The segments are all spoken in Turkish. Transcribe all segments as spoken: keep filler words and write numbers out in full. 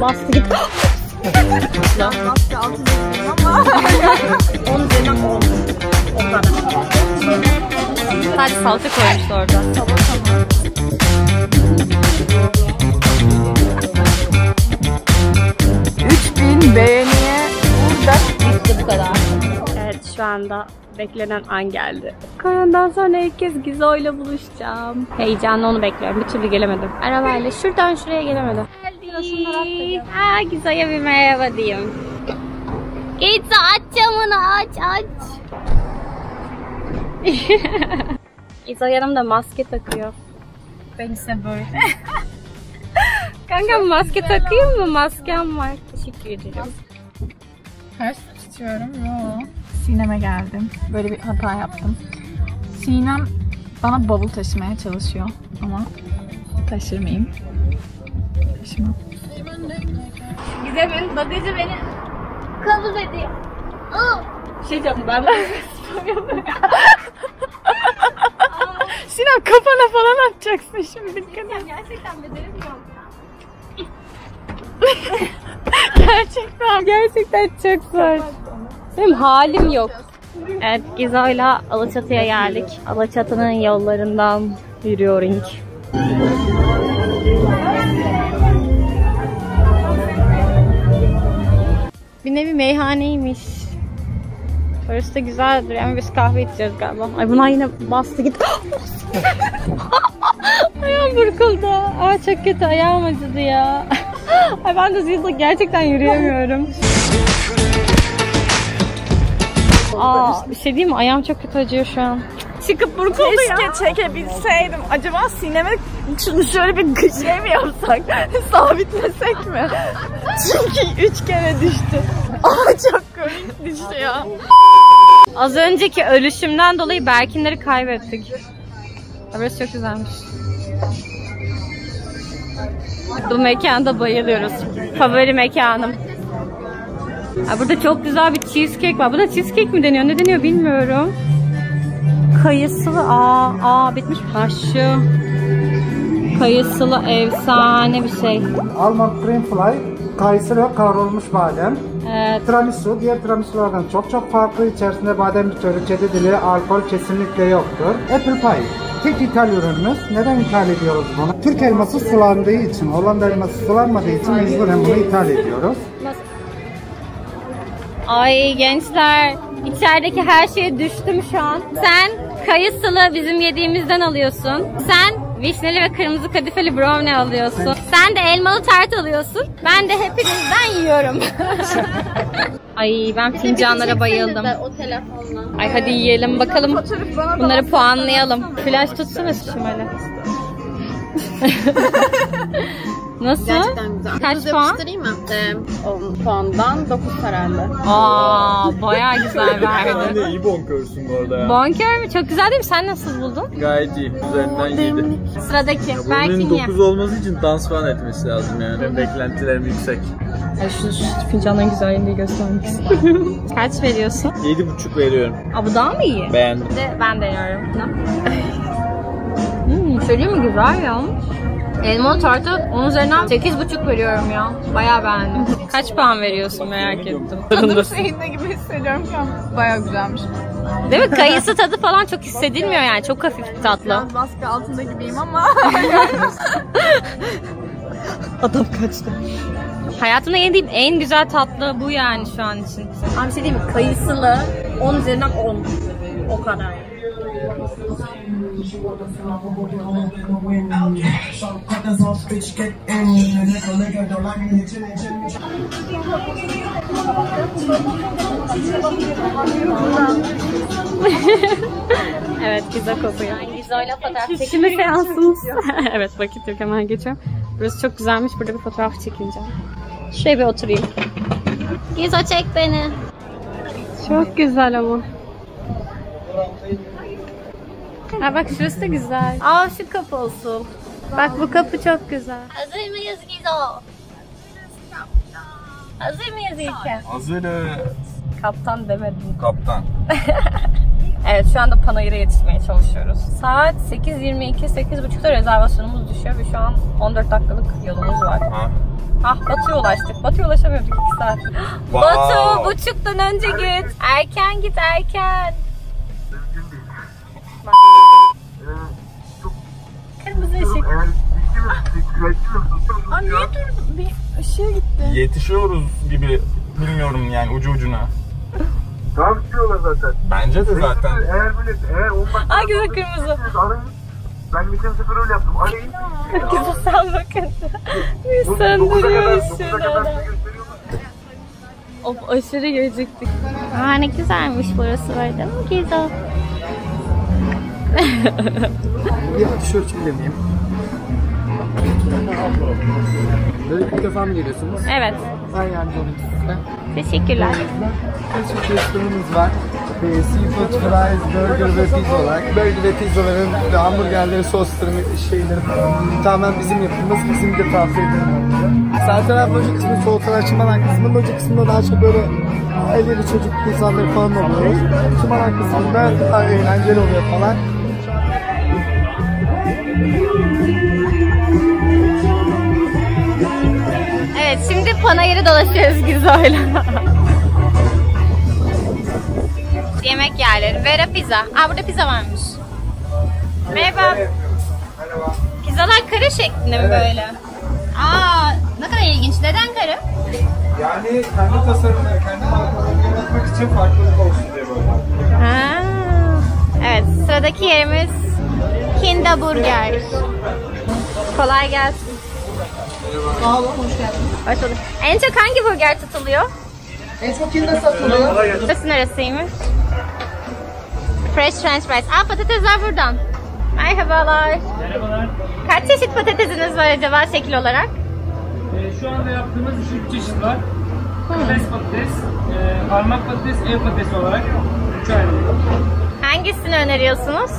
Bastı git. Bastı altı ama. Onun üzerinden oldu. O kadar. Sadece salça koymuştu orada. Tamam tamam. üç bin beğeniye burada bitti, bu kadar. Evet, şu anda beklenen an geldi. Koronadan sonra ilk kez Gizoy'la buluşacağım. Heyecanla onu bekliyorum. Bir türlü gelemedim. Arabayla şuradan şuraya gelemedim. Geldik. Aa, Gizoy'a bir merhaba diyeyim. Giza, aç camını, aç aç. Giza yanımda maske takıyor. Ben ise böyle. Kanka maske takayım mı? Maskem var. Teşekkür ederim. Ters tutuyorum. Yo. Sinem'e geldim. Böyle bir hata yaptım. Sinem bana bavul taşımaya çalışıyor ama taşır mıyım? Taşımam. Gizem'in bagajı beni kabul ediyor. Bir şey yapayım, ben bagajı tutamıyorum. Sinem kafana falan atacaksın şimdi. Sinem gerçekten bedelim yok ya. gerçekten gerçekten çok zor. Benim halim yok. Evet, Gizoy'la Alaçatı'ya geldik. Alaçatı'nın yollarından yürüyoruz. Bir nevi meyhaneymiş. Orası da güzel duruyor ama biz kahve içeceğiz galiba. Ay buna yine bastı git. Ayağım burkuldu. Aa, çok kötü, ayağım acıdı ya. Ay ben de düz gerçekten yürüyemiyorum. Aa, bir şey diyeyim mi? Ayağım çok kötü acıyor şu an. Çıkıp burkuldu ya. Keşke çekebilseydim. Acaba Sinem'e şunu şöyle bir gıcıya mı yapsak? Sabitlesek mi? Çünkü üç kere düştü. Aa, çok komik düştü ya. Az önceki ölüşümden dolayı Berkinleri kaybettik. Burası çok güzelmiş. Bu mekanda bayılıyoruz. Favori mekanım. Ha, burada çok güzel bir cheesecake var. Bu da cheesecake mi deniyor? Ne deniyor bilmiyorum. Kayısılı. Aa, aa bitmiş haşı. Kayısılı efsane bir şey. Almond cream fly, kayısı ve kavrulmuş badem. Evet. Tiramisu diğer tiramisulardan çok çok farklı. İçerisinde badem bitörü, çeşitliliği, alkol kesinlikle yoktur. Apple pie. Tek ithal ürünümüz. Neden ithal ediyoruz bunu? Türk elması sulandığı için, Hollanda elması sulanmadığı için mecburen bunu ithal ediyoruz. Ay gençler, içerideki her şeye düştüm şu an. Sen kayısılı bizim yediğimizden alıyorsun. Sen vişneli ve kırmızı kadifeli brownie alıyorsun. Sen de elmalı tart alıyorsun. Ben de hepinizden yiyorum. Ay ben fincanlara bayıldım. Ay hadi yiyelim bakalım. Bunları puanlayalım. Flaş tutsana şöyle. Nasıl? Gerçekten güzel. Kaç puan? on puandan dokuz kararlı. Aa, bayağı güzel verdi. Ben de iyi bonkörsün bu arada ya. Bonkör mü? Çok güzel değil mi? Sen nasıl buldun? Gayet iyi. Üzerinden yedi. Sıradaki. Belki dokuz olması için dans falan etmesi lazım yani. Benim beklentilerim yüksek. Yani şu, şu fincanların güzelliğini göstermek istiyorum. Kaç veriyorsun? yedi buçuk veriyorum. Aa, bu daha mı iyi? Beğendim. De, ben deniyorum. hmm, şöyle mi güzel ya? Elmalı tartı onun üzerinden sekiz buçuk veriyorum ya. Bayağı beğendim. Kaç puan veriyorsun merak ettim. Tadım şeyinde gibi hissediyorum şu an. Bayağı güzelmiş. Değil mi? Kayısı tadı falan çok hissedilmiyor yani. Çok hafif tatlı. Biraz baskı altında gibiyim ama. Adam kaçtı. Hayatımda yediğim en güzel tatlı bu yani şu an için. Ama bir şey diyeyim mi? Kayısılı on üzerinden on. O kadar. Evet, güzel kokuyor. Gizoy'la fotoğraf çekimi seansımız. Evet, vakit yok, hemen geçiyorum. Burası çok güzelmiş, burada bir fotoğraf çekineceğim. Şuraya bir oturayım. Gizo çek beni. Çok güzel ama. Ha bak şurası da güzel. Aa şu kapı olsun. Bak bu kapı çok güzel. Hazır mıyız Gizo? Hazır mıyız İlker? Hazırız. Kaptan demedim. Kaptan. Evet şu anda Panayır'a yetişmeye çalışıyoruz. Saat sekiz yirmi iki, sekiz buçukta rezervasyonumuz düşüyor ve şu an on dört dakikalık yolumuz var. Ah, Batı'ya ulaştık. Batı'ya ulaşamıyorduk iki saat. Wow. Batı buçuktan önce git. Erken git, erken. Kırmızı ışık. Aa, niye durdun? Bir ışığa gitti. Yetişiyoruz gibi, bilmiyorum yani, ucu ucuna. Tam diyorlar zaten. Bence de zaten. Eğer böyle, eğer on dakika. Aa, güzel kırmızı. Ben geçen sefer öyle yaptım. Aleyhine herkese sal bakın. Bir söndürüyor ışığını. Of, aşırı geciktik. Aa, ne güzelmiş burası, var değil mi Giza? Bir tişört bile miyim? Böyle ilk defa mı geliyorsunuz? Evet. Ben yardımcı olayım size. Teşekkürler. Kaç çeşitlerimiz var? Seafood, fries, burger ve pizza olarak. Burger ve pizzaların ve hamburgerleri, sosları, şeyleri falan. Tamamen bizim yapımız, bizim de tavsiye ederim. Sağ taraf loji kısmı, sol taraf çımanak kısmı. Loji kısmında daha çok böyle aileleri, çocuk insanları falan oluyor. Çımanak kısmında daha eğlenceli oluyor falan. Evet, şimdi Panayır'ı dolaşıyoruz Gizoy'la. Yemek yerleri. Vera Pizza. Aa, burada pizza varmış. Merhaba. Merhaba. Pizzalar kare şeklinde mi, evet, böyle? Aa, ne kadar ilginç. Neden kare? Yani kendi tasarımları, kendi markalarını yaratmak için farklılık olsun diye böyle. Ha. Evet, sıradaki yerimiz Esmokin burger. Kolay gelsin. Merhaba. Merhaba, hoş geldiniz. Hoş bulduk. En çok hangi burger satılıyor? Esmokin'de satılıyor. Burası neresiymiş? Fresh French fries. Aa, patatesler buradan. Merhabalar. Merhabalar. Kaç çeşit patatesiniz var acaba şekil olarak? Ee, şu anda yaptığımız üç çeşit var. Fresh patates, e, parmak patates, ev patatesi olarak üç ayrı. Hangisini öneriyorsunuz?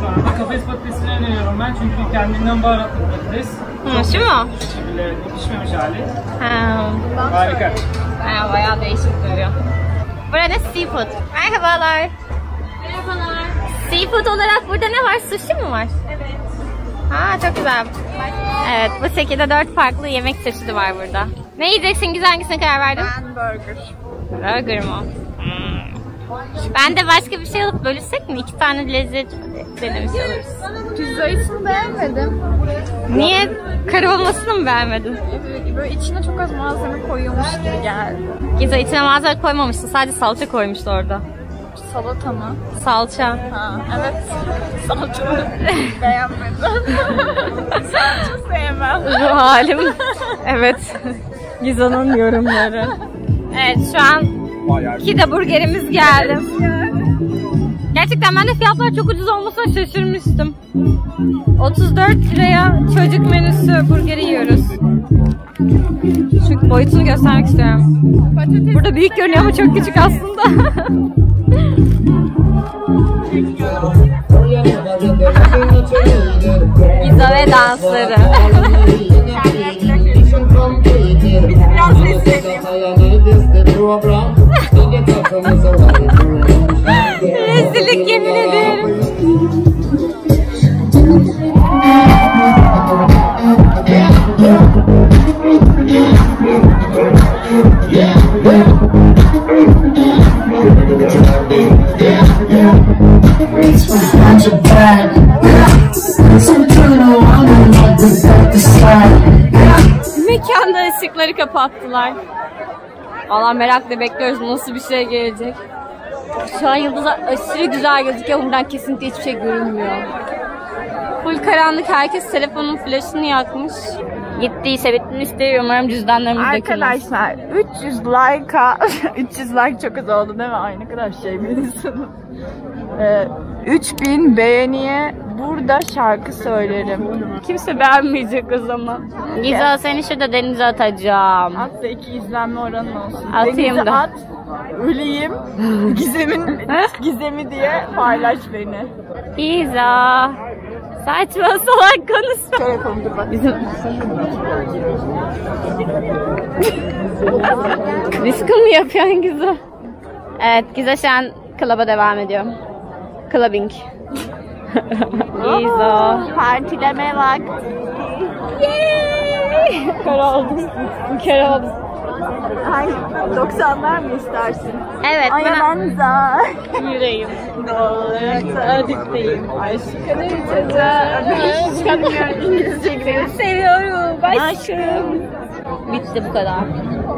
Şu anda kafes patatesini öneriyorum ben, çünkü kendinden baharatlı patates. Hı, şu mu? Şekilleri pişmemiş hali. Ha. Harika. Ha, bayağı değişik duruyor. Burası seafood. Merhabalar. Merhabalar. Seafood olarak burada ne var? Sushi mi var? Evet. Ha, çok güzel. Evet, bu şekilde dört farklı yemek çeşidi var burada. Ne yiyeceksin Giza, hangisine karar verdin? Ben burger. Burger mu? Hmm. Ben de başka bir şey alıp bölüşsek mi? İki tane lezzet denemiş oluruz. Pizza için beğenmedim. Niye? Kare olmasını mı beğenmedin? Evet, böyle içine çok az malzeme koyuyormuş gibi geldi. Giza içine malzeme koymamıştı, sadece salça koymuştu orada. Salata mı? Salça. Ha, evet. Salçamı beğenmedim. Salça sevmem. Bu halim. Evet. Giza'nın yorumları. Evet, şu an Esmokin burgerimiz geldi. Gerçekten ben de fiyatlar çok ucuz olmasına şaşırmıştım. otuz dört liraya çocuk menüsü burgeri yiyoruz. Şu boyutunu göstermek istiyorum. Patates burada büyük görünüyor ama çok küçük aslında. Giza ve dansları. Rezillik, yemin ederim. Mekanda ışıkları kapattılar. Valla merakla bekliyoruz nasıl bir şey gelecek. Şu an yıldızlar aşırı güzel gözüküyor. Buradan kesinlikle hiçbir şey görünmüyor. Full karanlık, herkes telefonun flaşını yakmış. Gittiyse bitmiştir. Umarım cüzdanlarımız da kırılır. Arkadaşlar üç yüz like'a üç yüz like çok az oldu değil mi? Ay, ne kadar şey biliyorsunuz. Ee, üç bin beğeniye burada şarkı söylerim. Kimse beğenmeyecek o zaman. Giza, seni şurada denize atacağım. At da iki izlenme oranın olsun. Atayım denize da. At, öleyim. Gizem'in Gizem'i diye paylaş beni. Giza. Saçma salak konuşma. Şey yapalım, dur bak. Bizim... Risk mı yapıyorsun Giza? Evet, Giza şu an klaba devam ediyor. Clubbing. Giza. Partileme vakti. Yeee. Kör oldum. Kör oldum. Ay, doksanlar mı istersin? Evet. Ay, ben zar. Yüreğim dolu, adipteyim. Aşkını içeceğim. İngilizce gibi. Seviyorum. Aşkım. Bitti, bu kadar.